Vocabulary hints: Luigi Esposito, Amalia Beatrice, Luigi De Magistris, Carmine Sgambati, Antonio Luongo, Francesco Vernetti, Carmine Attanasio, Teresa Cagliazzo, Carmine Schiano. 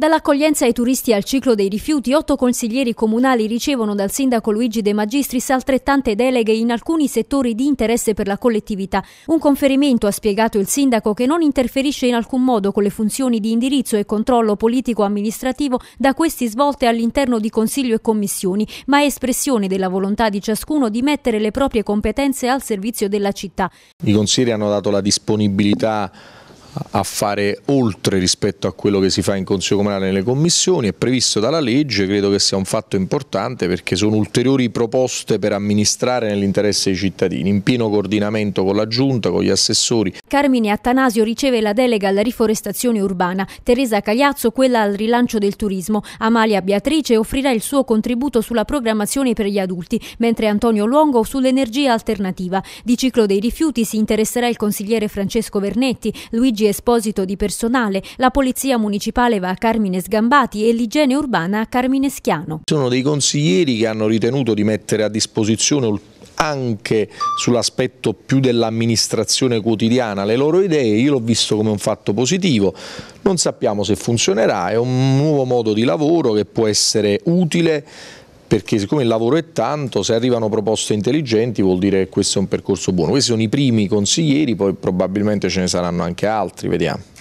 Dall'accoglienza ai turisti al ciclo dei rifiuti, 8 consiglieri comunali ricevono dal sindaco Luigi De Magistris altrettante deleghe in alcuni settori di interesse per la collettività. Un conferimento, ha spiegato il sindaco, che non interferisce in alcun modo con le funzioni di indirizzo e controllo politico-amministrativo da questi svolte all'interno di consiglio e commissioni, ma è espressione della volontà di ciascuno di mettere le proprie competenze al servizio della città. I consiglieri hanno dato la disponibilità a fare oltre rispetto a quello che si fa in Consiglio Comunale nelle commissioni, è previsto dalla legge, credo che sia un fatto importante perché sono ulteriori proposte per amministrare nell'interesse dei cittadini, in pieno coordinamento con la Giunta, con gli assessori. Carmine Attanasio riceve la delega alla riforestazione urbana, Teresa Cagliazzo quella al rilancio del turismo, Amalia Beatrice offrirà il suo contributo sulla programmazione per gli adulti, mentre Antonio Luongo sull'energia alternativa. Di ciclo dei rifiuti si interesserà il consigliere Francesco Vernetti, Luigi Esposito di personale, la polizia municipale va a Carmine Sgambati e l'igiene urbana a Carmine Schiano. Sono dei consiglieri che hanno ritenuto di mettere a disposizione anche sull'aspetto più dell'amministrazione quotidiana le loro idee, io l'ho visto come un fatto positivo, non sappiamo se funzionerà, è un nuovo modo di lavoro che può essere utile perché siccome il lavoro è tanto, se arrivano proposte intelligenti vuol dire che questo è un percorso buono. Questi sono i primi consiglieri, poi probabilmente ce ne saranno anche altri, vediamo.